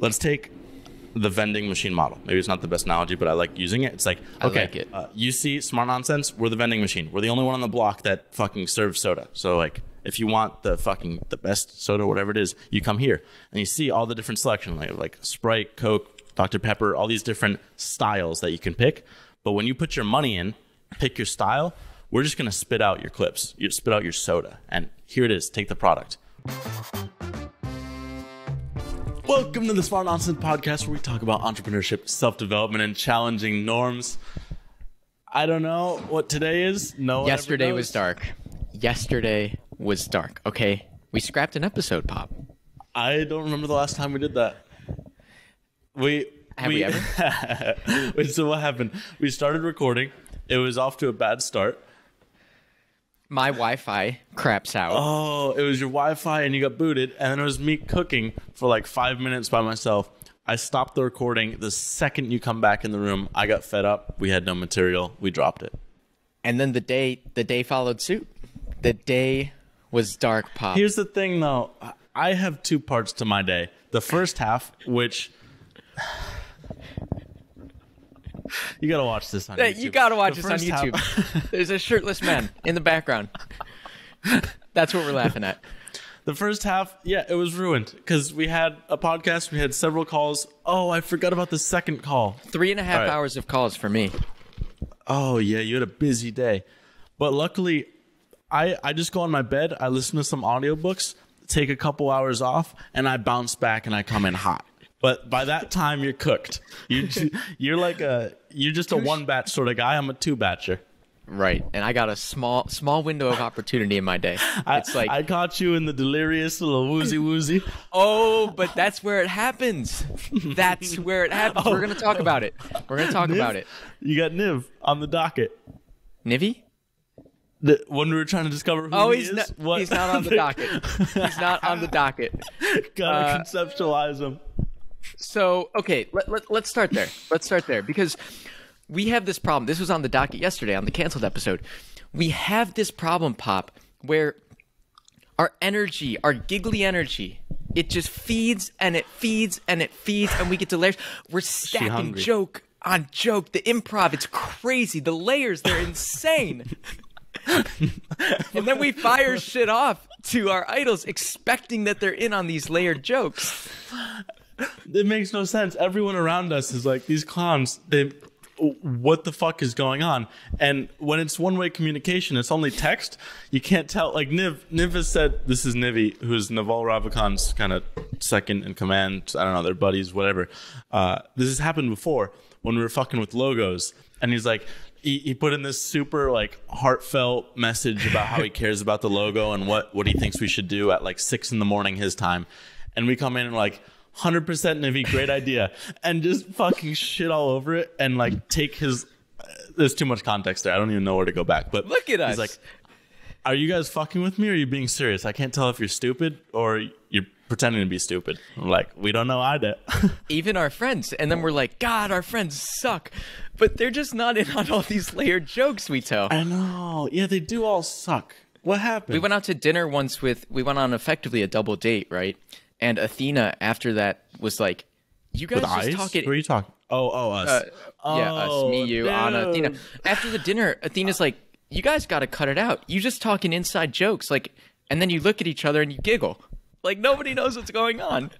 let's take the vending machine model. Maybe it's not the best analogy, but I like using it. It's like, okay, like it. You see Smart Nonsense, we're the vending machine. We're the only one on the block that fucking serves soda. So like, if you want the fucking, the best soda, whatever it is, you come here and you see all the different selection, like Sprite, Coke, Dr. Pepper, all these different styles that you can pick. But when you put your money in, pick your style, we're just gonna spit out your clips, you spit out your soda, and here it is, take the product. Welcome to the Smart Nonsense podcast, where we talk about entrepreneurship, self-development, and challenging norms. I don't know what today is. No one Yesterday was dark. Yesterday was dark. Okay, we scrapped an episode, Pop. I don't remember the last time we did that. Have we ever? Wait, so what happened? We started recording. It was off to a bad start. My Wi-Fi craps out. Oh, it was your Wi-Fi and you got booted. And then it was me cooking for like 5 minutes by myself. I stopped the recording. The second you come back in the room, I got fed up. We had no material. We dropped it. And then the day followed suit. The day was dark, Pop. Here's the thing, though. I have two parts to my day. The first half, which... You gotta watch this on YouTube. You gotta watch this on YouTube. There's a shirtless man in the background. That's what we're laughing at. The first half, yeah, it was ruined because we had a podcast, we had several calls. Oh, I forgot about the second call. 3.5 hours of calls for me. Oh yeah, you had a busy day. But luckily, I just go on my bed, I listen to some audiobooks, take a couple hours off, and I bounce back and I come in hot. But by that time, you're cooked. You're just a one batch sort of guy. I'm a two batcher. Right, and I got a small window of opportunity in my day. It's like I caught you in the delirious little woozy. Oh, but that's where it happens. That's where it happens. Oh. We're gonna talk about it. We're gonna talk about it. You got Niv on the docket. Nivi? When we were trying to discover who he is? He's not on the docket. He's not on the docket. Gotta conceptualize him. So, okay, let's start there. Let's start there because we have this problem. This was on the docket yesterday on the canceled episode. We have this problem, Pop, where our energy, our giggly energy, it just feeds and it feeds and it feeds and we get to layers. We're stacking joke on joke. The improv, it's crazy. The layers, they're insane. And then we fire shit off to our idols expecting that they're in on these layered jokes. It makes no sense. Everyone around us is like, these clowns, what the fuck is going on? And when it's one-way communication, it's only text. You can't tell. Like Niv has said, this is Nivi, who's Naval Ravikant's kind of second in command. I don't know, they're buddies, whatever. This has happened before when we were fucking with logos. And he's like, he put in this super like heartfelt message about how he cares about the logo and what he thinks we should do at like 6 in the morning his time. And we come in and like, 100% Nivi, great idea, and just fucking shit all over it and like take his there's too much context there. I don't even know where to go back, but look at us. He's like, are you guys fucking with me or are you being serious? I can't tell if you're stupid or you're pretending to be stupid. I'm like, we don't know either. Even our friends. And then we're like, God, our friends suck, but they're just not in on all these layered jokes we tell. I know. Yeah, they do all suck. What happened? We went out to dinner once we went on effectively a double date, right? And Athena, after that, was like, you guys just talk it. Who are you talking? Oh, us. Yeah, us, me, you, Anna, Athena. After the dinner, Athena's like, you guys got to cut it out. You just talking inside jokes. Like, and then you look at each other and you giggle. Like, nobody knows what's going on.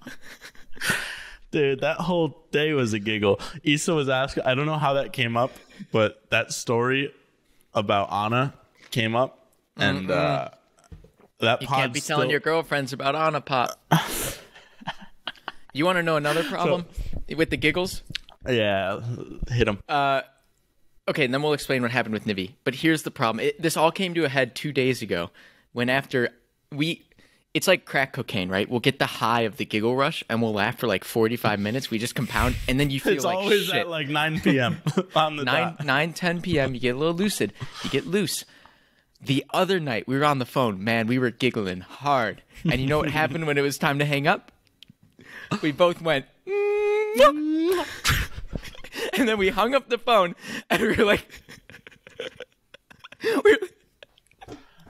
Dude, that whole day was a giggle. Issa was asking, I don't know how that came up, but that story about Anna came up. And, that you can't be telling your girlfriends about Anna, Pop. You want to know another problem with the giggles? Yeah, hit them. Okay, and then we'll explain what happened with Nivi. But here's the problem. This all came to a head 2 days ago when after it's like crack cocaine, right? We'll get the high of the giggle rush and we'll laugh for like 45 minutes. We just compound and then you feel it's like shit. It's always at like 9 p.m. on the 10 p.m. You get a little lucid. You get loose. The other night, we were on the phone. Man, we were giggling hard. And you know what happened when it was time to hang up? We both went, mm-hmm. And then we hung up the phone, and we were like,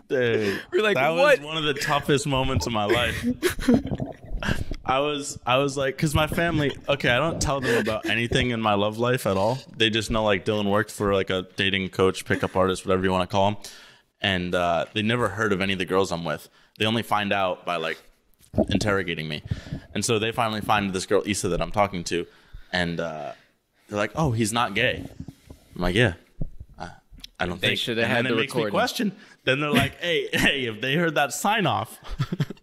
Dude, we were like, that was one of the toughest moments of my life. I was like, because my family, okay, I don't tell them about anything in my love life at all. They just know like Dylan worked for like a dating coach, pickup artist, whatever you want to call him. And they never heard of any of the girls I'm with. They only find out by like interrogating me. And so they finally find this girl, Issa, that I'm talking to. And they're like, oh, he's not gay. I'm like, yeah. I don't think they should have had the recording. Then they're like, hey, if they heard that sign off,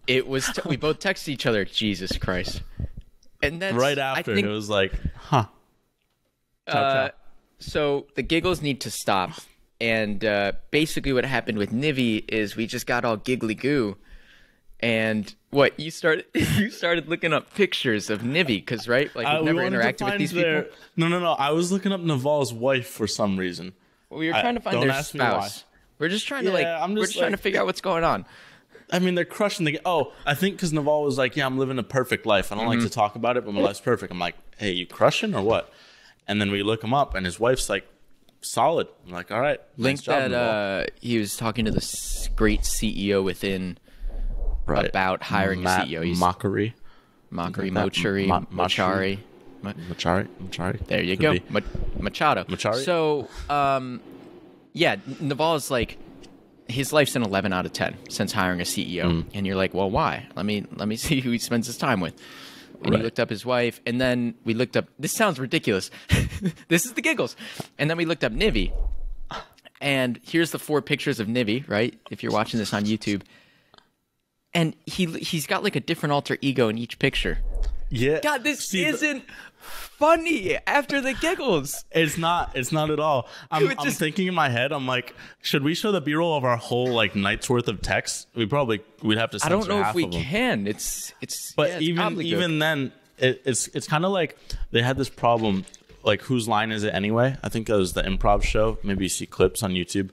it was we both texted each other, Jesus Christ, and then right after it was like, huh. So the giggles need to stop, and basically what happened with Nivi is we just got all giggly goo, and what you started looking up pictures of Nivi because right, like we've never interacted with these people. No, I was looking up Naval's wife for some reason. We were trying to find their spouse. We're just trying to like, we're just trying to figure out what's going on. I mean, they're crushing the game. Oh, I think because Naval was like, yeah, I'm living a perfect life. I don't like to talk about it, but my life's perfect. I'm like, hey, you crushing or what? And then we look him up, and his wife's like, solid. I'm like, all right. Nice job, Naval. He was talking to this great CEO within about hiring a CEO. He's Machari. There you go. Machado. Machari. So, yeah, Naval is like, his life's an 11 out of 10 since hiring a CEO. And you're like, well, why? Let me see who he spends his time with. And we looked up his wife. And then we looked up, this sounds ridiculous. This is the giggles. And then we looked up Nivi. And here's the 4 pictures of Nivi, right? If you're watching this on YouTube. And he's got like a different alter ego in each picture. Yeah. God, this isn't funny after the giggles. It's not at all. I'm thinking in my head, I'm like, should we show the B-roll of our whole like night's worth of text? We'd have to censor half of them. I don't know if we can. But even then it's kind of like they had this problem, like whose line is it anyway? I think that was the improv show. Maybe you see clips on YouTube.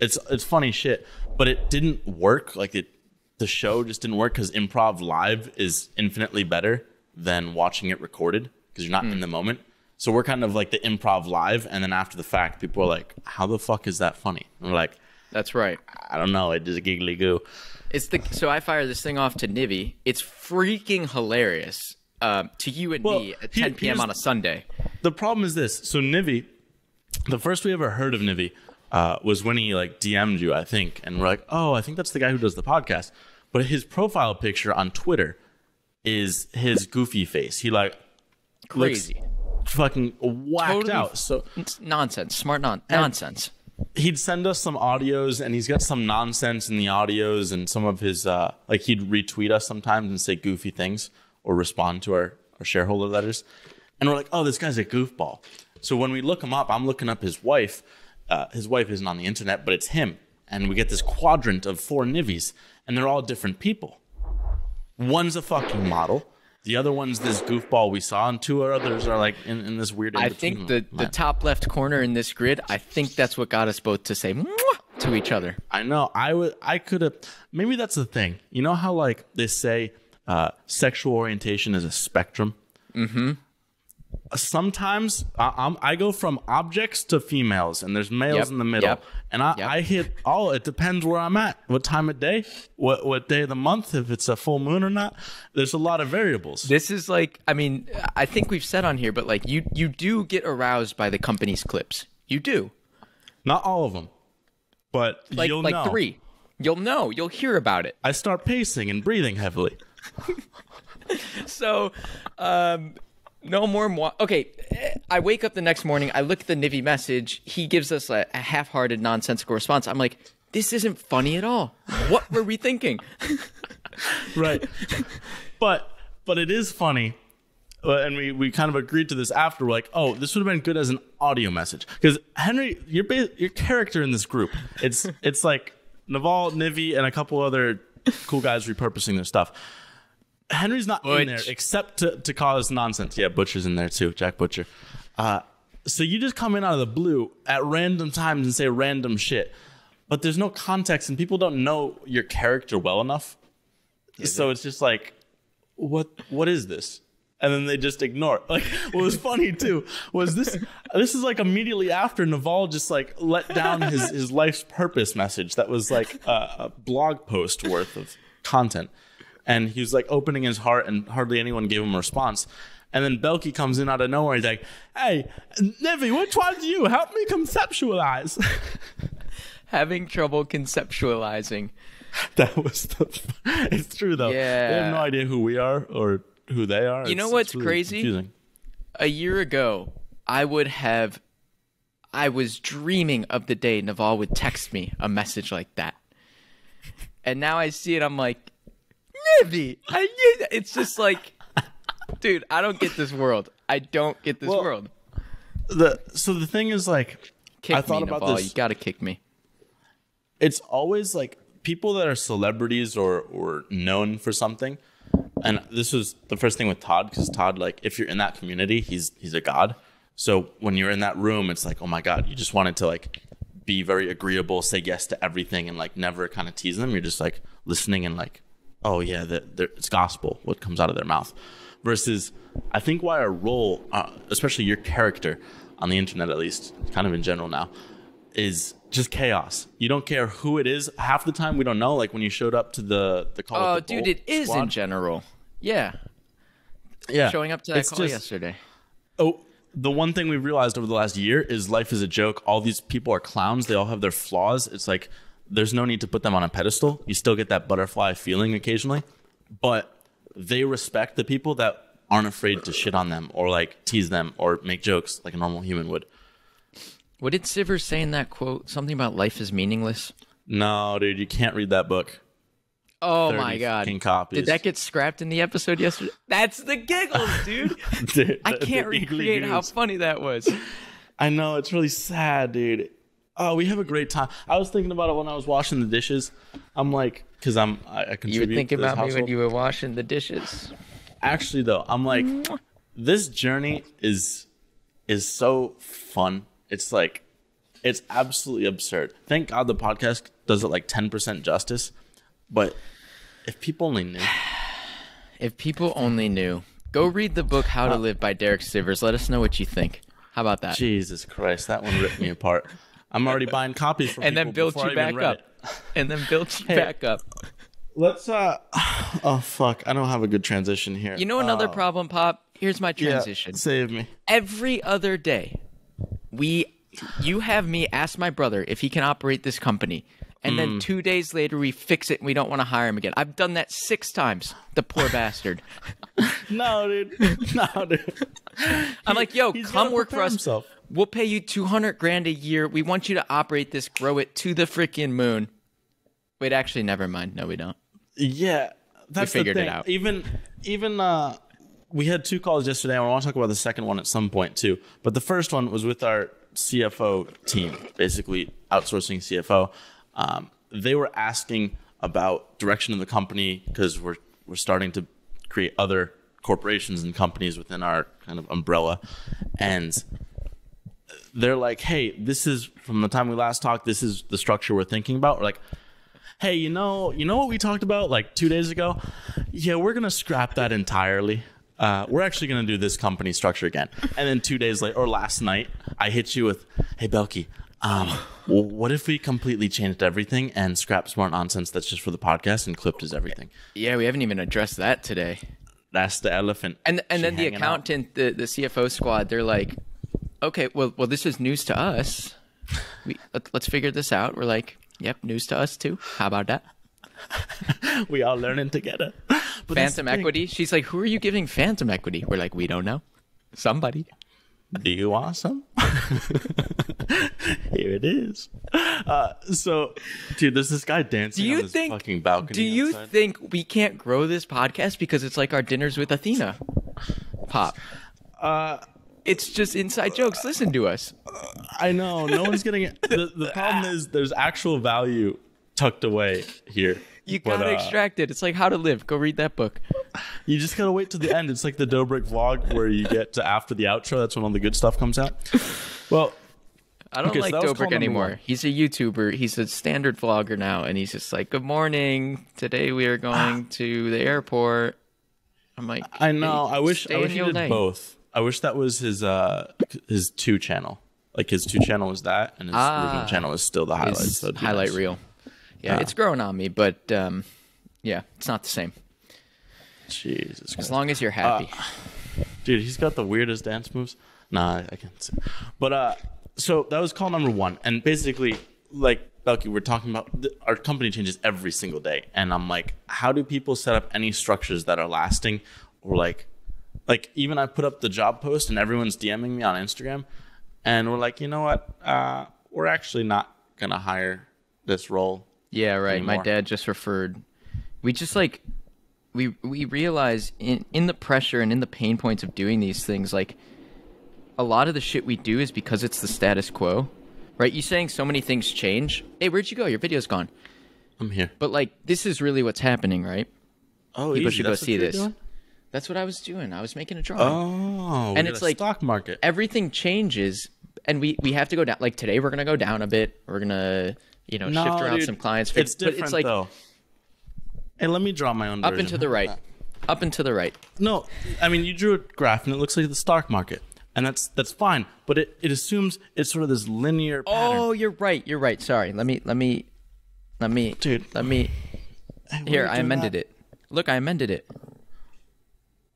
It's funny shit, but it didn't work. Like the show just didn't work because improv live is infinitely better than watching it recorded because you're not in the moment. So we're kind of like the improv live, and then after the fact, people are like, how the fuck is that funny? And we're like, that's right. I don't know. It is giggly goo. So I fire this thing off to Nivi. It's freaking hilarious to you and me at 10 p.m. on a Sunday. The problem is this. So Nivi, the first we ever heard of Nivi was when he like DM'd you, I think. And we're like, oh, I think that's the guy who does the podcast. But his profile picture on Twitter is his goofy face. He like crazy, fucking whacked out. So nonsense, smart nonsense. He'd send us some audios, and he's got some nonsense in the audios, and some of his like he'd retweet us sometimes and say goofy things or respond to our shareholder letters, and we're like, oh, this guy's a goofball. So when we look him up, I'm looking up his wife. His wife isn't on the internet, but it's him, and we get this quadrant of 4 Nivis, and they're all different people. One's a fucking model. The other one's this goofball we saw, and 2 others are like in this weird. I think the top left corner in this grid. I think that's what got us both to say mwah to each other. I know. I could have. Maybe that's the thing. You know how like they say sexual orientation is a spectrum. Mm-hmm. Sometimes I go from objects to females, and there's males in the middle, and I hit all. It depends where I'm at, what time of day, what day of the month, if it's a full moon or not. There's a lot of variables. This is like, I mean, I think we've said on here, but like you do get aroused by the company's clips. You do. Not all of them, but like, you'll know. Like 3. You'll know. You'll hear about it. I start pacing and breathing heavily. So, no more. Okay, I wake up the next morning. I look at the Nivi message. He gives us a half-hearted, nonsensical response. I'm like, this isn't funny at all. What were we thinking? Right. But it is funny. And we kind of agreed to this after. We're like, oh, this would have been good as an audio message. Because, Henry, your character in this group, it's like Naval, Nivi, and a couple other cool guys repurposing their stuff. Henry's not in there except to cause nonsense. Yeah, Butcher's in there too, Jack Butcher. So you just come in out of the blue at random times and say random shit. But there's no context, and people don't know your character well enough. So it's just like, what is this? And then they just ignore it. Like, what was funny too was this is like immediately after Naval just like let down his life's purpose message that was like a blog post worth of content. And he was like opening his heart, and hardly anyone gave him a response. And then Belky comes in out of nowhere. He's like, hey, Nivi, which one's you? Help me conceptualize. Having trouble conceptualizing. That was the... It's true, though. Yeah. They have no idea who we are or who they are. You know what's really crazy? Confusing. A year ago, I was dreaming of the day Naval would text me a message like that. And now I see it, I'm like, Nivi! It's just like... Dude, I don't get this world. I don't get this world. So the thing is, like, I thought about this. You gotta kick me. It's always like people that are celebrities or known for something. And this was the first thing with Todd, because Todd, like, if you're in that community, he's a god. So when you're in that room, it's like, oh my god, you just wanted to like be very agreeable, say yes to everything, and like never kind of tease them. You're just like listening and like, oh yeah, it's gospel what comes out of their mouth. Versus, I think why our role, especially your character on the internet, at least kind of in general now, is just chaos. You don't care who it is. Half the time we don't know. Like when you showed up to the call. Oh, dude, it is in general. Yeah. Yeah. Showing up to that call yesterday. Oh, the one thing we've realized over the last year is life is a joke. All these people are clowns. They all have their flaws. It's like there's no need to put them on a pedestal. You still get that butterfly feeling occasionally. But they respect the people that aren't afraid to shit on them or like tease them or make jokes like a normal human would. What did Sivers say in that quote? Something about life is meaningless? No, dude, you can't read that book. Oh my god. Copies. Did that get scrapped in the episode yesterday? That's the giggles, dude. Dude, I can't recreate how funny that was. I know, it's really sad, dude. Oh, we have a great time. I was thinking about it when I was washing the dishes. I'm like, because I contribute. You were thinking about me when you were washing the dishes. Actually, though, I'm like, this journey is so fun. It's like, it's absolutely absurd. Thank God the podcast does it like 10% justice. But if people only knew. If people only knew. Go read the book How to Live by Derek Sivers. Let us know what you think. How about that? Jesus Christ, that one ripped me apart. I'm already buying copies from people before I even read it. And then built you back up. Let's oh fuck, I don't have a good transition here. You know another problem, Pop? Here's my transition. Yeah, save me. Every other day, you have me ask my brother if he can operate this company. And then 2 days later we fix it and we don't want to hire him again. I've done that 6 times. The poor bastard. No, dude. No, dude. I'm like, yo, come work for us. Himself. We'll pay you $200 grand a year. We want you to operate this, grow it to the freaking moon. Wait, actually, never mind. No, we don't. Yeah, that's we figured the thing. It out. Even we had 2 calls yesterday. And I want to talk about the second one at some point too. But the first one was with our CFO team, basically outsourcing CFO. They were asking about direction of the company because we're starting to create other corporations and companies within our kind of umbrella, and they're like, hey, this is from the time we last talked, this is the structure we're thinking about. We're like, hey, you know what we talked about like 2 days ago? Yeah, we're gonna scrap that entirely. We're actually gonna do this company structure again. And then 2 days later, or last night, I hit you with, hey Belky, what if we completely changed everything and scrapped Smart Nonsense that's just for the podcast and Clipped is everything? Yeah, we haven't even addressed that today. That's the elephant. And then the accountant, the CFO squad, they're like, okay, well, this is news to us. Let's figure this out. We're like, yep, news to us too. How about that? We all learning together. But phantom equity. She's like, who are you giving phantom equity? We're like, we don't know. Somebody. Do you want some? Here it is. So, dude, there's this guy dancing on this fucking balcony. Do you think we can't grow this podcast because it's like our dinners with Athena? Pop. It's just inside jokes. Listen to us. I know. No one's getting it. The problem is there's actual value tucked away here. You gotta extract it. It's like How to Live. Go read that book. You just gotta wait till the end. It's like the Dobrik vlog where you get to after the outro. That's when all the good stuff comes out. Well, I don't like Dobrik anymore. He's a YouTuber. He's a standard vlogger now. And he's just like, good morning. Today we are going to the airport. I'm like, I know. Hey, I wish he did both. I wish that was his 2 channel. Like his 2 channel was that, and his original channel is still the highlights. So highlight reel. Yeah, it's growing on me, but yeah, it's not the same. Jesus Christ. As long as you're happy. Dude, he's got the weirdest dance moves. Nah, I can't say. But so that was call number one. And basically, like, Belky, we're talking about our company changes every single day. And I'm like, how do people set up any structures that are lasting? Or like even I put up the job post and everyone's DMing me on Instagram. And we're like, you know what? We're actually not going to hire this role. Yeah, right. Anymore. My dad just referred. We just like, we realize in the pressure and in the pain points of doing these things, like a lot of the shit we do is because it's the status quo, right? You saying so many things change. Hey, where'd you go? Your video's gone. I'm here. But like, this is really what's happening, right? Oh, people should go see this. Doing? That's what I was doing. I was making a drawing. Oh, and it's like stock market. Everything changes, and we have to go down. Like today, we're gonna go down a bit. We're gonna shift around some clients. It's different, but it's like, though. And let me draw my own. Up version. And to the right, up and to the right. No, I mean you drew a graph, and it looks like the stock market, and that's fine. But it assumes it's sort of this linear pattern. Oh, you're right. You're right. Sorry. Let me. Dude, let me. Here, I amended it. Look, I amended it.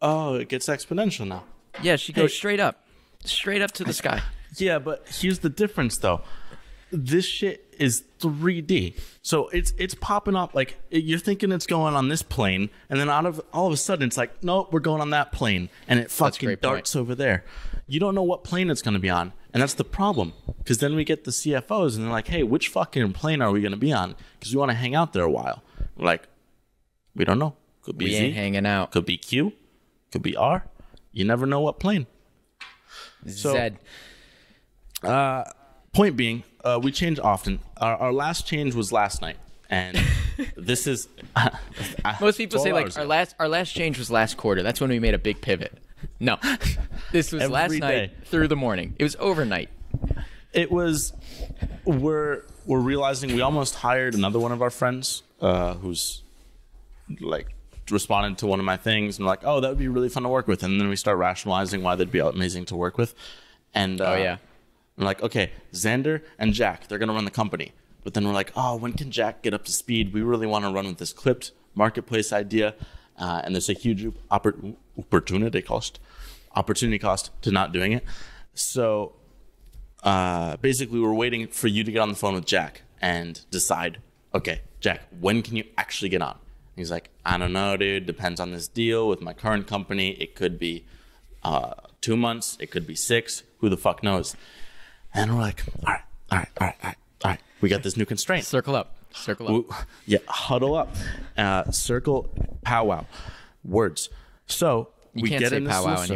Oh, it gets exponential now. Yeah, she goes straight up to the sky. Yeah, but here's the difference, though. This shit is 3D, so it's popping up like you're thinking it's going on this plane, and then all of a sudden it's like, no, we're going on that plane, and it fucking darts over there. You don't know what plane it's going to be on, and that's the problem. Because then we get the CFOs, and they're like, hey, which fucking plane are we going to be on? Because we want to hang out there a while. We're like, we don't know. Could be Z. We ain't hanging out. Could be Q. Could be R. You never know what plane. Zed. So, point being, we change often. Our last change was last night, and this is. Most people say like our last change was last quarter. That's when we made a big pivot. No, this was last night through the morning. It was overnight. It was. We're realizing we almost hired another one of our friends who's like. Responded to one of my things and like, oh, that would be really fun to work with, and then we start rationalizing why they'd be amazing to work with, and oh yeah, I'm like, okay, Xander and Jack, they're gonna run the company, but then we're like, oh, when can Jack get up to speed? We really want to run with this Clipped marketplace idea, and there's a huge opportunity cost to not doing it. So basically we're waiting for you to get on the phone with Jack and decide, okay, Jack, when can you actually get on? He's like, I don't know, dude. Depends on this deal with my current company. It could be 2 months. It could be 6. Who the fuck knows? And we're like, all right. We got this new constraint. Circle up. Yeah, huddle up. Circle, powwow. Words. So we get in this circle. You can't say powwow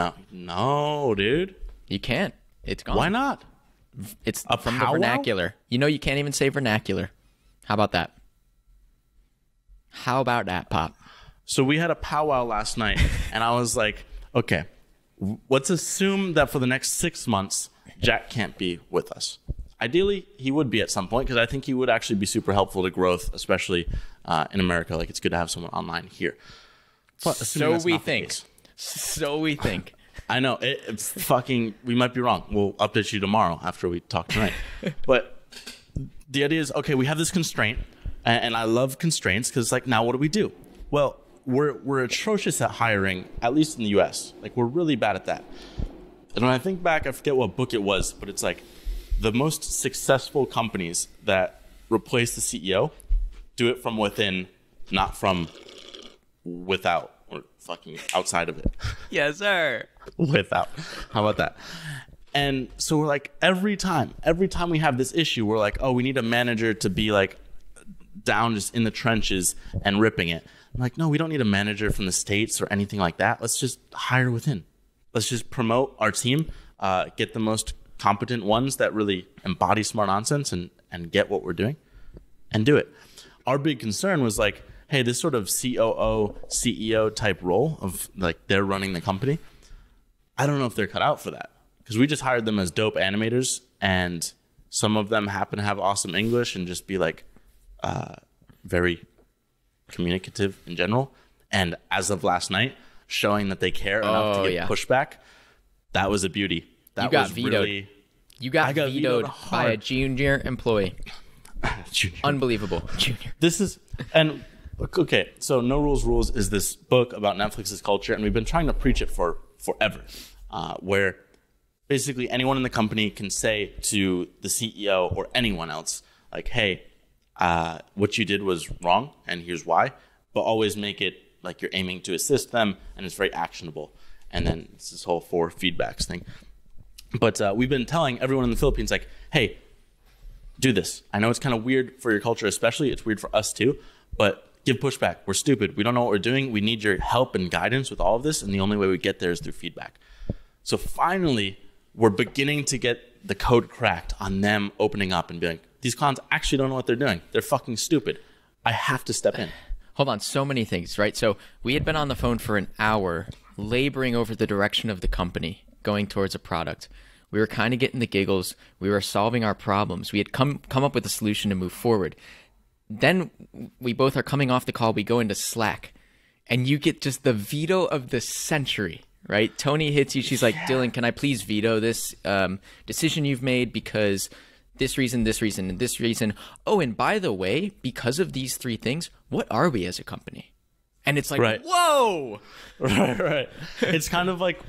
anymore. No, dude. You can't. It's gone. Why not? It's from the vernacular. You know, you can't even say vernacular. How about that? How about that, Pop? So we had a powwow last night, and I was like, okay, let's assume that for the next 6 months, Jack can't be with us. Ideally, he would be at some point, because I think he would actually be super helpful to growth, especially in America. Like, it's good to have someone online here. But so we think. I know. It's fucking, we might be wrong. We'll update you tomorrow after we talk tonight. But the idea is, okay, we have this constraint. And I love constraints because, like, now what do we do? Well, we're atrocious at hiring, at least in the U.S. Like, we're really bad at that. And when I think back, I forget what book it was, but it's like the most successful companies that replace the CEO do it from within, not from without or fucking outside of it. Yes, sir. Without. How about that? And so we're like, every time we have this issue, we're like, oh, we need a manager to be like, down just in the trenches and ripping it. I'm like, no, we don't need a manager from the States or anything like that. Let's just hire within. Let's just promote our team, get the most competent ones that really embody Smart Nonsense and get what we're doing and do it. Our big concern was like, hey, this sort of COO, CEO type role of like they're running the company. I don't know if they're cut out for that because we just hired them as dope animators and some of them happen to have awesome English and just be like, very communicative in general, and as of last night, showing that they care enough to get pushback. That was a beauty. That you got was vetoed. Really. You got vetoed by a junior employee. Unbelievable. Junior. This is, and Okay, so No Rules Rules is this book about Netflix's culture, and we've been trying to preach it for forever, where basically anyone in the company can say to the CEO or anyone else, like, hey, what you did was wrong, and here's why, but always make it like you're aiming to assist them, and it's very actionable. And then it's this whole 4 feedbacks thing. But we've been telling everyone in the Philippines, like, hey, do this. I know it's kind of weird for your culture especially, it's weird for us too, but give pushback. We're stupid. We don't know what we're doing. We need your help and guidance with all of this, and the only way we get there is through feedback. So finally, we're beginning to get the code cracked on them opening up and being like, these clowns actually don't know what they're doing. They're fucking stupid. I have to step in. Hold on, so many things, right? So we had been on the phone for an hour laboring over the direction of the company, going towards a product. We were kind of getting the giggles. We were solving our problems. We had come up with a solution to move forward. Then we both are coming off the call. We go into Slack, and you get just the veto of the century, right? Tony hits you. She's like, Dylan, can I please veto this decision you've made because this reason, this reason, and this reason. Oh, and by the way, because of these 3 things, what are we as a company? And it's like, right. Whoa! Right, right. It's kind of like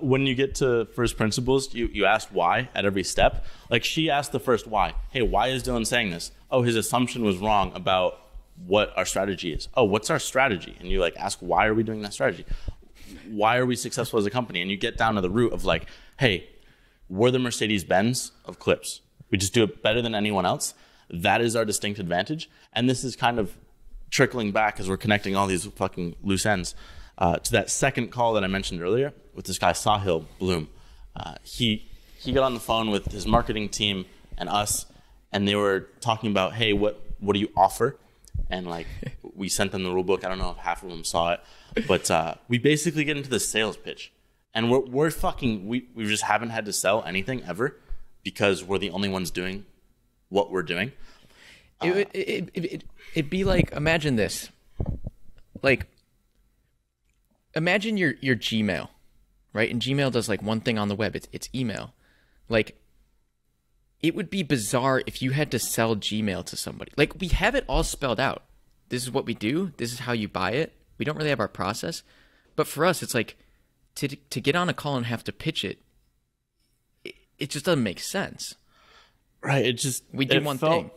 when you get to first principles, you ask why at every step. Like she asked the first why. Hey, why is Dylan saying this? Oh, his assumption was wrong about what our strategy is. Oh, what's our strategy? And you like ask, why are we doing that strategy? Why are we successful as a company? And you get down to the root of like, hey, we're the Mercedes-Benz of clips. We just do it better than anyone else. That is our distinct advantage. And this is kind of trickling back as we're connecting all these fucking loose ends to that second call that I mentioned earlier with this guy Sahil Bloom. He got on the phone with his marketing team and us, and they were talking about, hey, what do you offer? And like we sent them the rule book. I don't know if half of them saw it, but we basically get into the sales pitch, and we're fucking we just haven't had to sell anything ever because we're the only ones doing what we're doing. It'd be like, imagine this, like, imagine your Gmail, right? And Gmail does like one thing on the web, it's email. Like, it would be bizarre if you had to sell Gmail to somebody. Like, we have it all spelled out. This is what we do. This is how you buy it. We don't really have our process. But for us, it's like to get on a call and have to pitch it, it just doesn't make sense. Right. It just, we do one thing.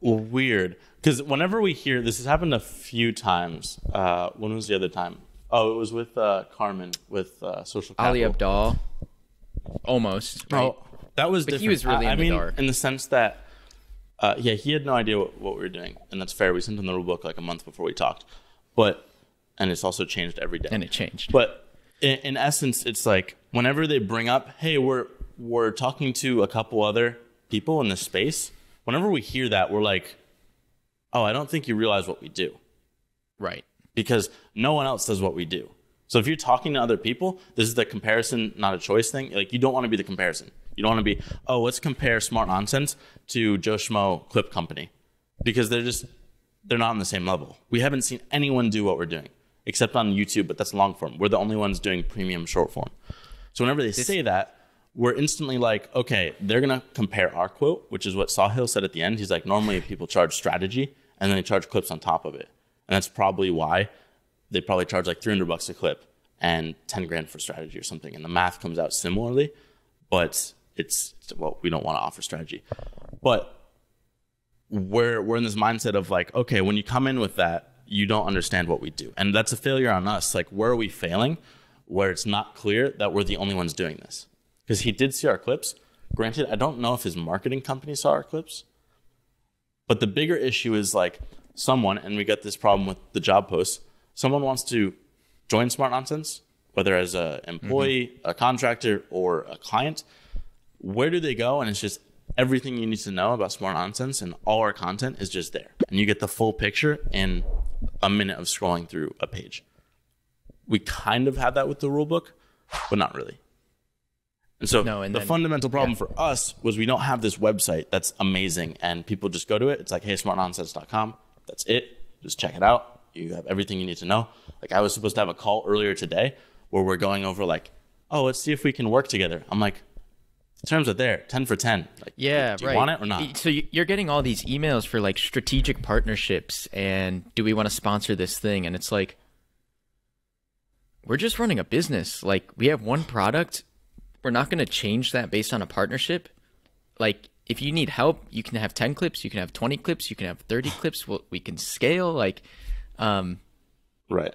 Weird, because whenever we hear this has happened a few times. When was the other time? Oh, it was with Carmen with Social Capital. Ali Abdal, almost. Right? Oh, that was. But different. He was really in the dark. In the sense that, yeah, he had no idea what we were doing, and that's fair. We sent him the rule book like a month before we talked, but and it's also changed every day. And it changed. But in essence, it's like whenever they bring up, hey, we're talking to a couple other people in this space. Whenever we hear that, we're like, oh, I don't think you realize what we do. Right. Because no one else does what we do. So if you're talking to other people, this is the comparison, not a choice thing. Like, you don't want to be the comparison. You don't want to be, oh, let's compare Smart Nonsense to Joe Schmo Clip Company. Because they're not on the same level. We haven't seen anyone do what we're doing, except on YouTube, but that's long form. We're the only ones doing premium short form. So whenever they say that, we're instantly like, okay, they're going to compare our quote, which is what Sahil said at the end. He's like, normally people charge strategy, and then they charge clips on top of it. And that's probably why they probably charge like $300 a clip and 10 grand for strategy or something. And the math comes out similarly, but it's well, we don't want to offer strategy. But we're in this mindset of like, okay, when you come in with that, you don't understand what we do. And that's a failure on us. Like, where are we failing? Where it's not clear that we're the only ones doing this. Because he did see our clips. Granted, I don't know if his marketing company saw our clips. But the bigger issue is like someone, and we got this problem with the job posts, someone wants to join Smart Nonsense, whether as an employee, a contractor, or a client. Where do they go? And it's just everything you need to know about Smart Nonsense, and all our content is just there. And you get the full picture in a minute of scrolling through a page. We kind of have that with the rulebook, but not really. And so the fundamental problem for us was we don't have this website that's amazing and people just go to it. It's like, hey, smartnonsense.com. That's it. Just check it out. You have everything you need to know. Like, I was supposed to have a call earlier today where we're going over like, oh, let's see if we can work together. I'm like, terms are there, 10 for 10. Like, yeah, do you want it or not? So you're getting all these emails for like strategic partnerships and do we want to sponsor this thing? And it's like, we're just running a business. Like we have one product. We're not going to change that based on a partnership. Like if you need help, you can have 10 clips, you can have 20 clips, you can have 30 clips. We can scale. Like, right.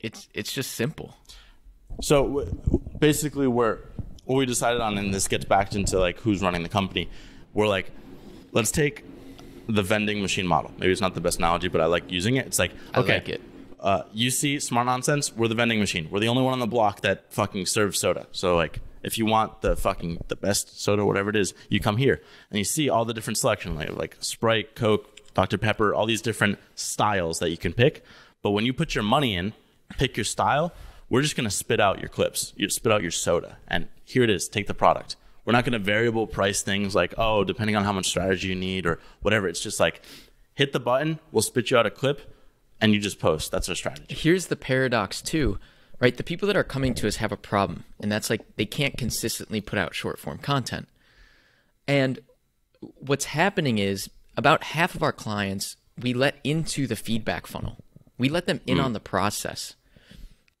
It's just simple. So basically what we decided on, and this gets back into like who's running the company, we're like, let's take the vending machine model. Maybe it's not the best analogy, but I like using it. It's like, okay, I like it. You see Smart Nonsense, we're the vending machine. We're the only one on the block that fucking serves soda. So like, if you want the fucking the best soda, whatever it is, you come here and you see all the different selection, like Sprite, Coke, Dr. Pepper, all these different styles that you can pick. But when you put your money in, pick your style, we're just going to spit out your clips. You spit out your soda. And here it is. Take the product. We're not going to variable price things like, oh, depending on how much strategy you need or whatever. It's just like, hit the button. We'll spit you out a clip and you just post. That's our strategy. Here's the paradox too, right? The people that are coming to us have a problem. And that's like they can't consistently put out short form content. And what's happening is about half of our clients, we let into the feedback funnel. We let them in on the process.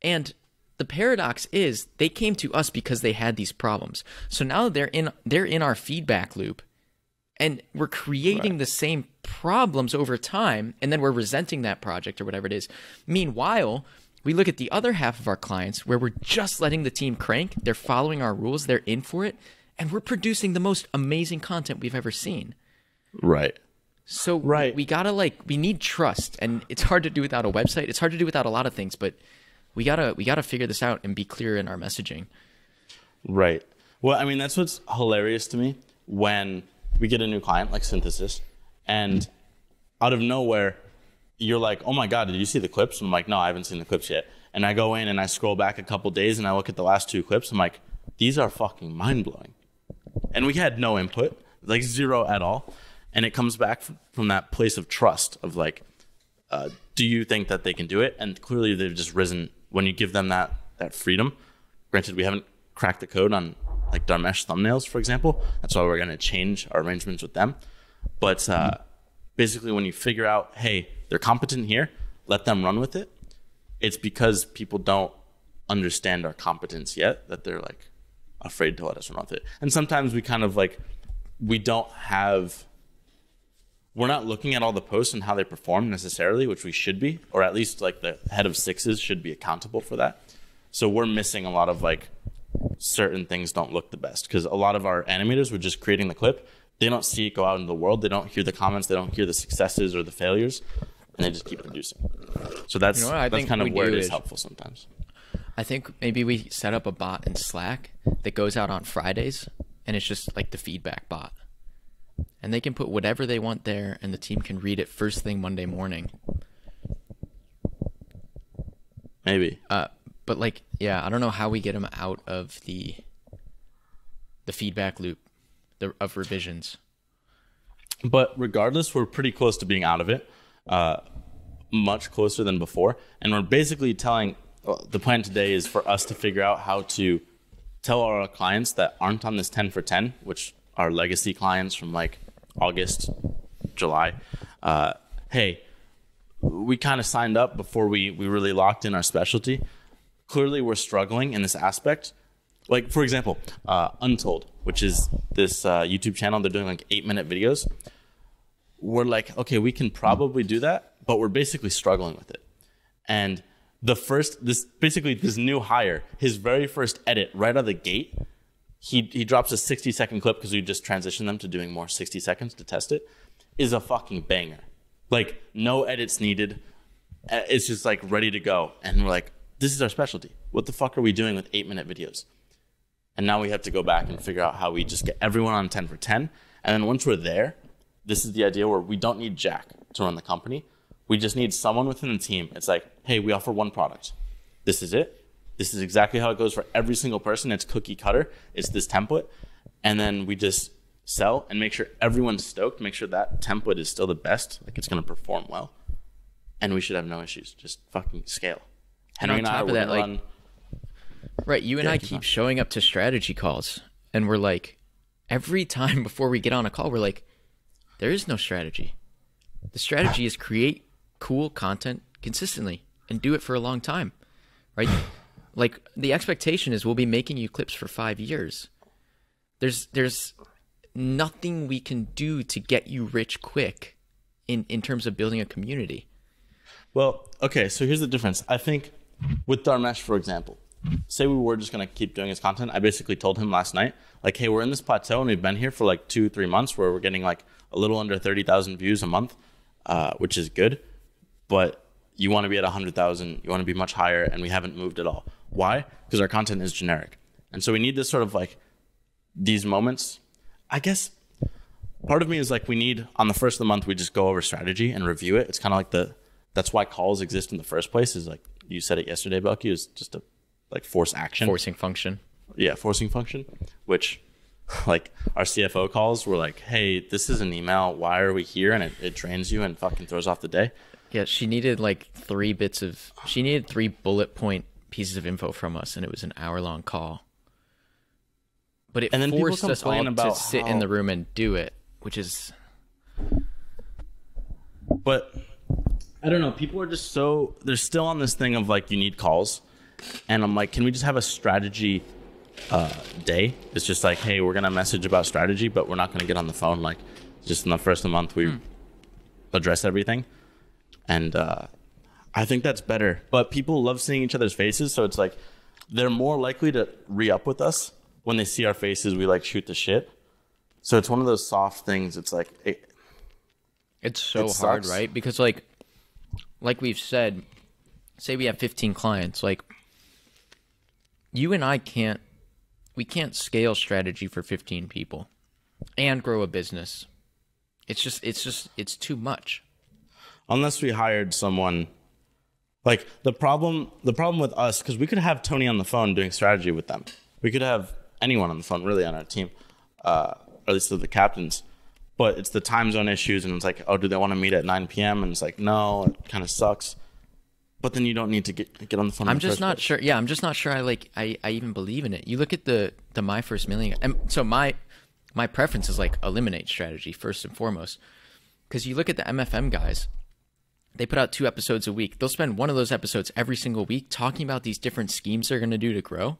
And the paradox is they came to us because they had these problems. So now they're in our feedback loop and we're creating the same problems over time. And then we're resenting that project or whatever it is. Meanwhile, we look at the other half of our clients where we're just letting the team crank. They're following our rules. They're in for it. And we're producing the most amazing content we've ever seen. Right. So we gotta like, we need trust, and it's hard to do without a website. It's hard to do without a lot of things, but we gotta figure this out and be clear in our messaging. Right. Well, I mean, that's what's hilarious to me when we get a new client like Synthesis and out of nowhere, you're like, oh my God, did you see the clips? I'm like, no, I haven't seen the clips yet. And I go in and I scroll back a couple days and I look at the last two clips. I'm like, these are fucking mind blowing. And we had no input, like zero at all. And it comes back from that place of trust of like, do you think that they can do it? And clearly they've just risen when you give them that freedom. Granted, we haven't cracked the code on like Dharmesh thumbnails, for example. That's why we're going to change our arrangements with them. But basically when you figure out, hey, they're competent here, let them run with it. It's because people don't understand our competence yet that they're like afraid to let us run with it. And sometimes we kind of like, we don't have... We're not looking at all the posts and how they perform necessarily, which we should be, or at least like the head of sixes should be accountable for that. So we're missing a lot of like certain things don't look the best because a lot of our animators were just creating the clip. They don't see it go out into the world. They don't hear the comments. They don't hear the successes or the failures, and they just keep producing. So that's, you know, that's kind of where it is helpful sometimes. I think maybe we set up a bot in Slack that goes out on Fridays, and it's just like the feedback bot. And they can put whatever they want there, and the team can read it first thing Monday morning. Maybe. But like, yeah, I don't know how we get them out of the feedback loop of revisions. But regardless, we're pretty close to being out of it, much closer than before. And we're basically telling, well, the plan today is for us to figure out how to tell our clients that aren't on this 10 for 10, which our legacy clients from like August, July, hey, we kind of signed up before we really locked in our specialty. Clearly we're struggling in this aspect. Like for example, Untold, which is this YouTube channel, they're doing like 8-minute videos. We're like, okay, we can probably do that, but we're basically struggling with it. And this new hire, his very first edit right out of the gate, he drops a 60-second clip because we just transitioned them to doing more 60 seconds to test it, is a fucking banger. Like, no edits needed. It's just like ready to go. And we're like, this is our specialty. What the fuck are we doing with 8-minute videos? And now we have to go back and figure out how we just get everyone on 10 for 10. And then once we're there, this is the idea where we don't need Jack to run the company. We just need someone within the team. It's like, hey, we offer one product. This is it. This is exactly how it goes for every single person. It's cookie cutter. It's this template. And then we just sell and make sure everyone's stoked, make sure that template is still the best, like it's going to perform well. And we should have no issues. Just fucking scale. Henry and I, we're going to run. Right, you and I keep showing up to strategy calls, and we're like, every time before we get on a call, we're like, there is no strategy. The strategy is create cool content consistently and do it for a long time, right? Like, the expectation is we'll be making you clips for 5 years. There's nothing we can do to get you rich quick in terms of building a community. Well, okay, so here's the difference. I think with Dharmesh, for example, say we were just going to keep doing his content. I basically told him last night, like, hey, we're in this plateau and we've been here for like 2-3 months where we're getting like a little under 30,000 views a month, which is good. But you want to be at 100,000. You want to be much higher, and we haven't moved at all. Why? Because our content is generic. And so we need this sort of like these moments. I guess part of me is like, we need on the first of the month, we just go over strategy and review it. It's kind of like that's why calls exist in the first place, is like you said it yesterday, Belky, is just to like force action. Forcing function. Yeah, forcing function, which like our CFO calls were like, hey, this is an email. Why are we here? And it drains you and fucking throws off the day. Yeah, she needed like three bullet point pieces of info from us, and it was an hour-long call. But it forced us all to sit in the room and do it, which is... But I don't know. People are just so... They're still on this thing of like, you need calls. And I'm like, can we just have a strategy day? It's just like, hey, we're going to message about strategy, but we're not going to get on the phone. Like, just in the first of the month, we address everything. And I think that's better. But people love seeing each other's faces. So it's like they're more likely to re-up with us when they see our faces. We like shoot the shit. So it's one of those soft things. It's like it's so hard, right? Because like we've said, say we have 15 clients. Like you and I can't scale strategy for 15 people and grow a business. It's too much. Unless we hired someone, like the problem with us, because we could have Tony on the phone doing strategy with them. We could have anyone on the phone really on our team, or at least of the captains. But it's the time zone issues, and it's like, oh, do they want to meet at 9 p.m.? And it's like, no, it kind of sucks. But then you don't need to get on the phone. I'm just not sure. Yeah, I'm just not sure I even believe in it. You look at the My First Million, and so my preference is like eliminate strategy first and foremost, because you look at the MFM guys. They put out 2 episodes a week. They'll spend one of those episodes every single week talking about these different schemes they're going to do to grow.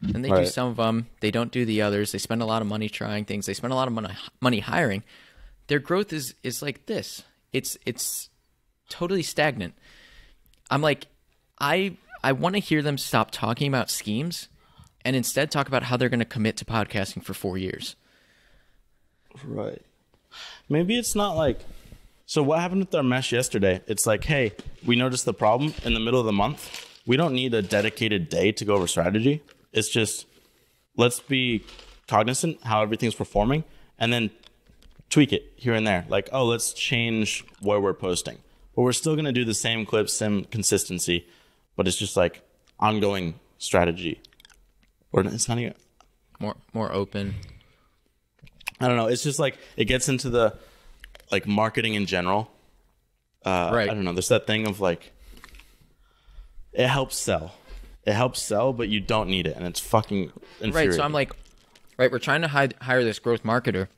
And they do some of them. They don't do the others. They spend a lot of money trying things. They spend a lot of money hiring. Their growth is like this. It's totally stagnant. I'm like, I want to hear them stop talking about schemes and instead talk about how they're going to commit to podcasting for 4 years. Right. Maybe it's not like... So what happened with our mesh yesterday? It's like, hey, we noticed the problem in the middle of the month. We don't need a dedicated day to go over strategy. It's just, let's be cognizant how everything's performing and then tweak it here and there. Like, oh, let's change where we're posting. But we're still going to do the same clips, same consistency. But it's just like ongoing strategy. Or it's not even... More open. I don't know. It's just like it gets into the... like marketing in general. Right. I don't know. There's that thing of like, it helps sell. It helps sell, but you don't need it. And it's fucking infuriating. Right. So I'm like, right, we're trying to hire this growth marketer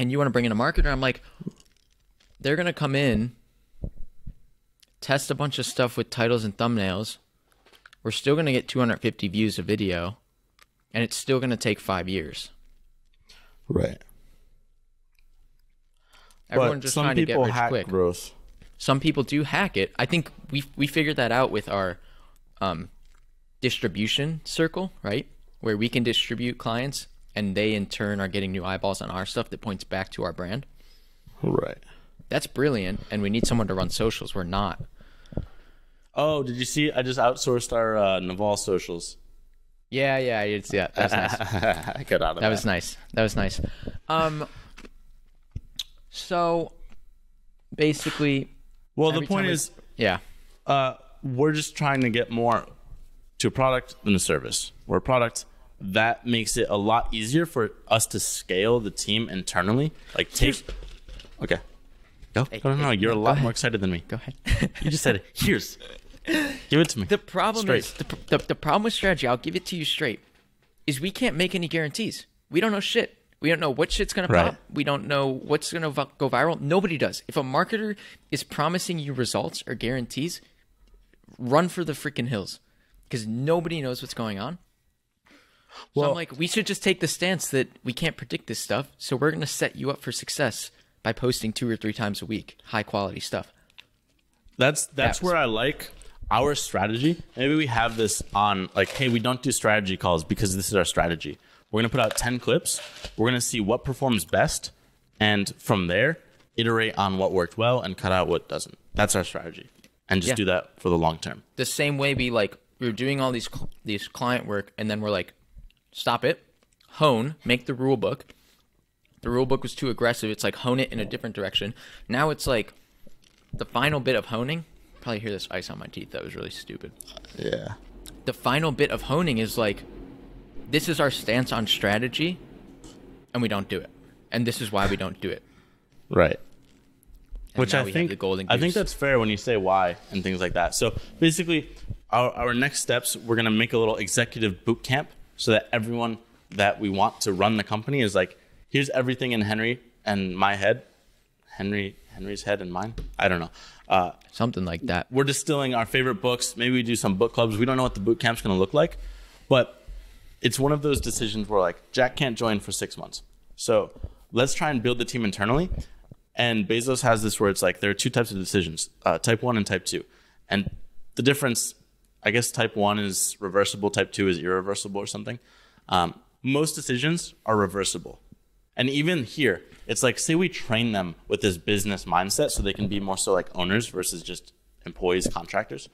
and you want to bring in a marketer. I'm like, they're going to come in, test a bunch of stuff with titles and thumbnails. We're still going to get 250 views a video and it's still going to take 5 years. Right. Everyone's just trying to get rich quick. Growth. Some people do hack it. I think we figured that out with our distribution circle, right? Where we can distribute clients and they in turn are getting new eyeballs on our stuff that points back to our brand. Right. That's brilliant. And we need someone to run socials. We're not. Oh, did you see? I just outsourced our Naval socials. Yeah. Yeah, that's nice. I got out of that. That was nice. So basically, well, the point is, yeah, we're just trying to get more to a product than a service. We're a product that makes it a lot easier for us to scale the team internally. Like, take, okay, go. Hey, no, you're a lot more excited than me. Go ahead. You just said, here's, give it to me. The problem is, the problem with strategy, I'll give it to you straight, is we can't make any guarantees. We don't know shit. We don't know what shit's going to pop. We don't know what's going to go viral. Nobody does. If a marketer is promising you results or guarantees, run for the freaking hills because nobody knows what's going on. Well, so I'm like, we should just take the stance that we can't predict this stuff, so we're going to set you up for success by posting 2 or 3 times a week, high-quality stuff. That's where I like our strategy. Maybe we have this on, like, hey, we don't do strategy calls because this is our strategy. We're going to put out 10 clips. We're going to see what performs best, and from there, iterate on what worked well and cut out what doesn't. That's our strategy, and just do that for the long term. The same way we, like, we're doing all these client work, and then we're like, stop it, hone, make the rule book. The rule book was too aggressive. It's like hone it in a different direction. Now it's like the final bit of honing. Probably hear this ice on my teeth. That was really stupid. Yeah. The final bit of honing is like, this is our stance on strategy, and we don't do it. And this is why we don't do it. Right. And which I think, that's fair when you say why and things like that. So basically, our next steps, we're going to make a little executive boot camp, so that everyone that we want to run the company is like, here's everything in Henry and my head. Henry's head and mine? I don't know. Something like that. We're distilling our favorite books. Maybe we do some book clubs. We don't know what the boot camp's going to look like. But it's one of those decisions where, like, Jack can't join for 6 months. So let's try and build the team internally. And Bezos has this where it's like there are 2 types of decisions, type 1 and type 2. And the difference, I guess type 1 is reversible, type 2 is irreversible or something. Most decisions are reversible. And even here, it's like, say we train them with this business mindset so they can be more so like owners versus just employees, contractors.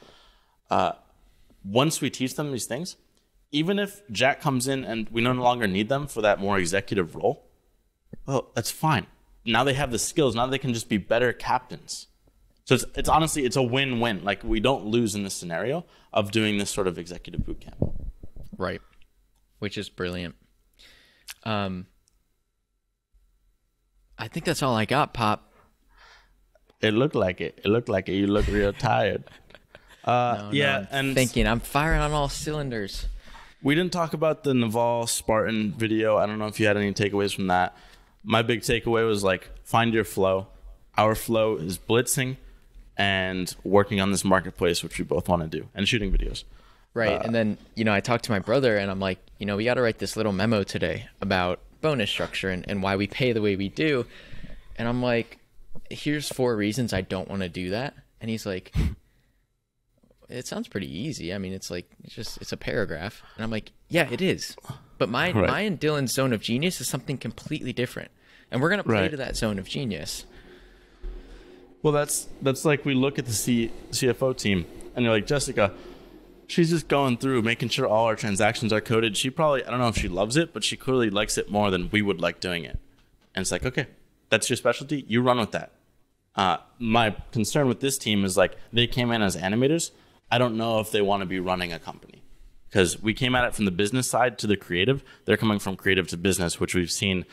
Once we teach them these things, even if Jack comes in and we no longer need them for that more executive role, well, that's fine. Now they have the skills. Now they can just be better captains. So it's honestly, it's a win-win. Like, we don't lose in this scenario of doing this sort of executive boot camp. Right. Which is brilliant. I think that's all I got, Pop. It looked like it. It looked like it. You look real tired. No, and thinking. I'm firing on all cylinders. We didn't talk about the Naval Spartan video. I don't know if you had any takeaways from that. My big takeaway was, like, find your flow. Our flow is blitzing and working on this marketplace, which we both want to do, and shooting videos. Right. And then, you know, I talked to my brother and I'm like, you know, we got to write this little memo today about bonus structure and why we pay the way we do. And I'm like, here's 4 reasons I don't want to do that. And he's like, it sounds pretty easy. I mean, it's like, it's a paragraph. And I'm like, yeah, it is. But my and Dylan's zone of genius is something completely different. And we're going to play to that zone of genius. Well, that's like, we look at the CFO team and you're like, Jessica, she's just going through, making sure all our transactions are coded. She probably, I don't know if she loves it, but she clearly likes it more than we would like doing it. And it's like, okay, that's your specialty. You run with that. My concern with this team is, like, they came in as animators. I don't know if they want to be running a company because we came at it from the business side to the creative. They're coming from creative to business, which we've seen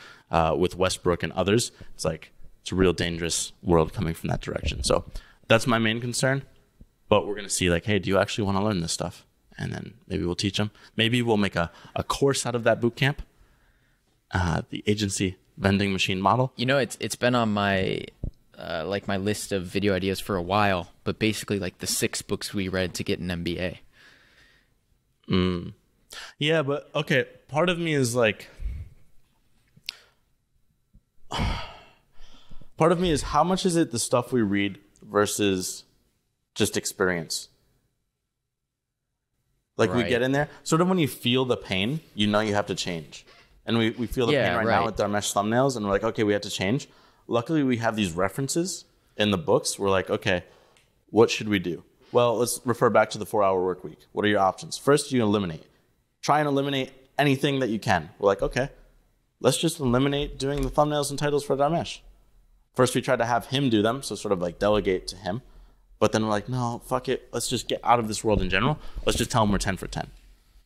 with Westbrook and others. It's like, it's a real dangerous world coming from that direction. So that's my main concern. But we're going to see, like, hey, do you actually want to learn this stuff? And then maybe we'll teach them. Maybe we'll make a course out of that boot camp, the agency vending machine model. You know, it's been on my, like, my list of video ideas for a while, but basically, like, the 6 books we read to get an MBA. Mm. Yeah, but, okay, part of me is, like, part of me is how much is it the stuff we read versus just experience. Like, we get in there, sort of when you feel the pain, you know you have to change. And we feel the pain right now with Dharmesh thumbnails, and we're like, okay, we have to change. Luckily, we have these references in the books. We're like, okay, what should we do? Well, let's refer back to the 4-hour work week. What are your options? First, you eliminate. Try and eliminate anything that you can. We're like, okay, let's just eliminate doing the thumbnails and titles for Dharmesh. First, we tried to have him do them, so sort of like delegate to him. But then we're like, no, fuck it. Let's just get out of this world in general. Let's just tell them we're 10 for 10.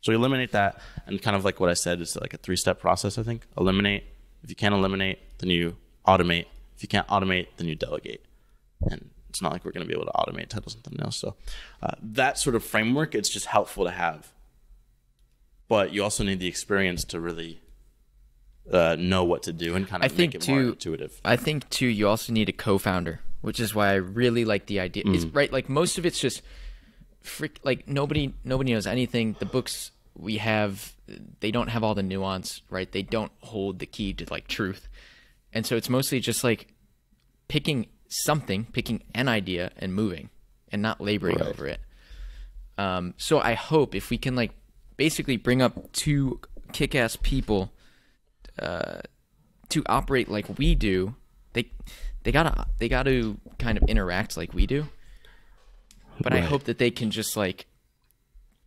So we eliminate that. And kind of like what I said, it's like a 3-step process, I think. Eliminate. If you can't eliminate, then you automate. If you can't automate, then you delegate. And it's not like we're going to be able to automate titles and thumbnails. So that sort of framework, it's just helpful to have. But you also need the experience to really know what to do and kind of make it more intuitive. I think too, you also need a co-founder, which is why I really like the idea. Mm. It's right, like most of it's just freak, like nobody knows anything. The books we have, they don't have all the nuance, right? They don't hold the key to like truth. And so it's mostly just like picking something, picking an idea and moving and not laboring right. over it. So I hope if we can like basically bring up two kick-ass people to operate like we do, they gotta kind of interact like we do. But right. I hope that they can just like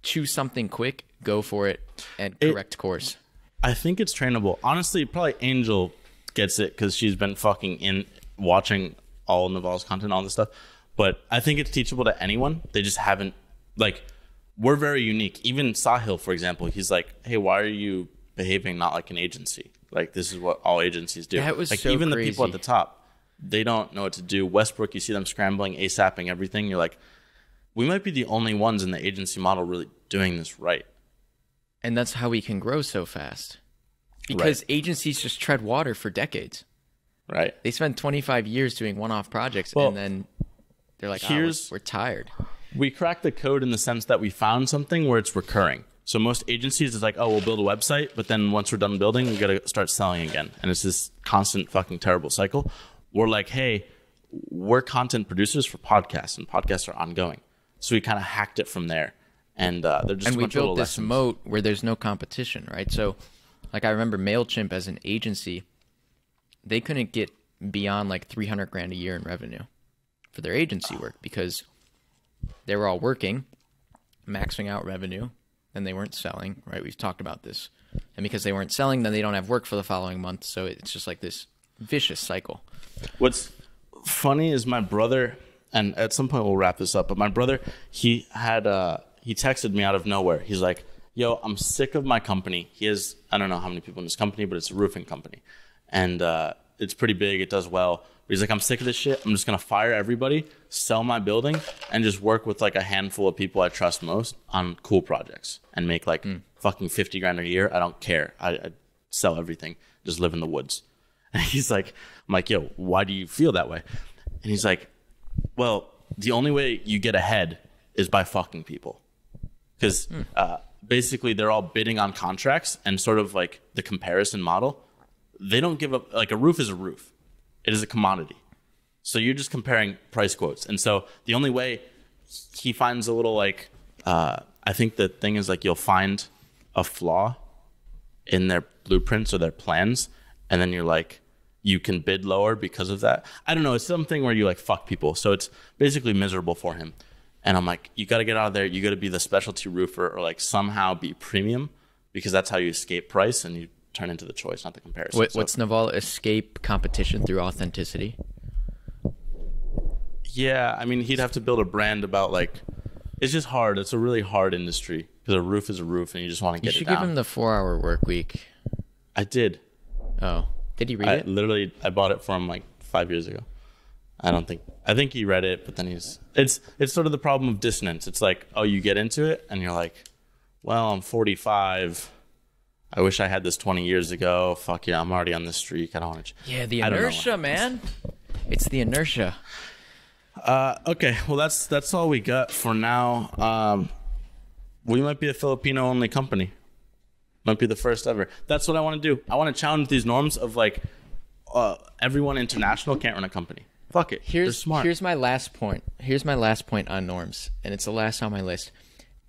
choose something quick, go for it, and correct course. I think it's trainable. Honestly, probably Angel gets it because she's been fucking in watching all Naval's content, all this stuff. But I think it's teachable to anyone. They just haven't, like, we're very unique. Even Sahil, for example, he's like, hey, why are you behaving not like an agency? Like, this is what all agencies do. That was like, so even crazy. The people at the top, they don't know what to do. Westbrook, you see them scrambling, ASAPing everything. You're like, we might be the only ones in the agency model really doing this right. And that's how we can grow so fast. Because right. agencies just tread water for decades. Right. They spend 25 years doing one-off projects, well, and then they're like, here's, oh, we're tired. We cracked the code in the sense that we found something where it's recurring. So most agencies is like, oh, we'll build a website, but then once we're done building, we got to start selling again. And it's this constant fucking terrible cycle. We're like, hey, we're content producers for podcasts, and podcasts are ongoing. So we kind of hacked it from there. And they're just, and we built this moat where there's no competition, right? So like I remember MailChimp as an agency, they couldn't get beyond like 300 grand a year in revenue for their agency work because they were all working, maxing out revenue, and they weren't selling, right? We've talked about this. And because they weren't selling, then they don't have work for the following month. So it's just like this vicious cycle. What's funny is my brother, and at some point we'll wrap this up, but my brother, he texted me out of nowhere. He's like, yo, I'm sick of my company. He has, I don't know how many people in his company, but it's a roofing company. And it's pretty big. It does well. But he's like, I'm sick of this shit. I'm just going to fire everybody, sell my building, and just work with like a handful of people I trust most on cool projects and make like fucking 50 grand a year. I don't care. I sell everything. Just live in the woods. And he's like, I'm like, yo, why do you feel that way? And he's like, well, the only way you get ahead is by fucking people. Because basically they're all bidding on contracts and sort of like the comparison model. They don't give up, like a roof is a roof. It is a commodity. So you're just comparing price quotes. And so the only way he finds a little like, I think the thing is like you'll find a flaw in their blueprints or their plans. And then you're like, you can bid lower because of that. I don't know. It's something where you like fuck people. So it's basically miserable for him. And I'm like, you got to get out of there. You got to be the specialty roofer or like somehow be premium because that's how you escape price and you turn into the choice, not the comparison. What's Naval, escape competition through authenticity? Yeah, I mean, he'd have to build a brand about like, it's just hard. It's a really hard industry because a roof is a roof and you just want to get it down. You should give him the 4-hour work week. I did. Oh, did he read it? Literally, I bought it from like 5 years ago. I think he read it, but then it's sort of the problem of dissonance. It's like, oh, you get into it and you're like, well, I'm 45. I wish I had this 20 years ago. Fuck yeah, I'm already on this streak. I don't want to. Yeah, the inertia, man. It's the inertia. Okay, well, that's all we got for now. We might be a Filipino-only company. Might be the first ever. That's what I want to do. I want to challenge these norms of like everyone international can't run a company. Fuck it. They're smart. Here's my last point. Here's my last point on norms, and it's the last on my list.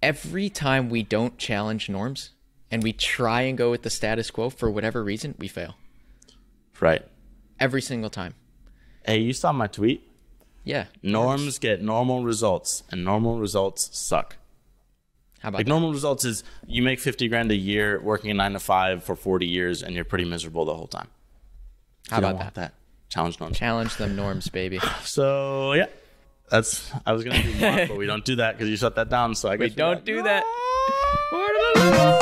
Every time we don't challenge norms, and we try and go with the status quo for whatever reason, we fail. Right. Every single time. Hey, you saw my tweet? Yeah. Norms get normal results, and normal results suck. How about like that? Normal results is you make 50 grand a year working a 9-to-5 for 40 years, and you're pretty miserable the whole time. How about that? Challenge norms. Challenge them norms, baby. So, yeah. That's, I was going to do more, but we don't do that because you shut that down. So I guess we don't do that.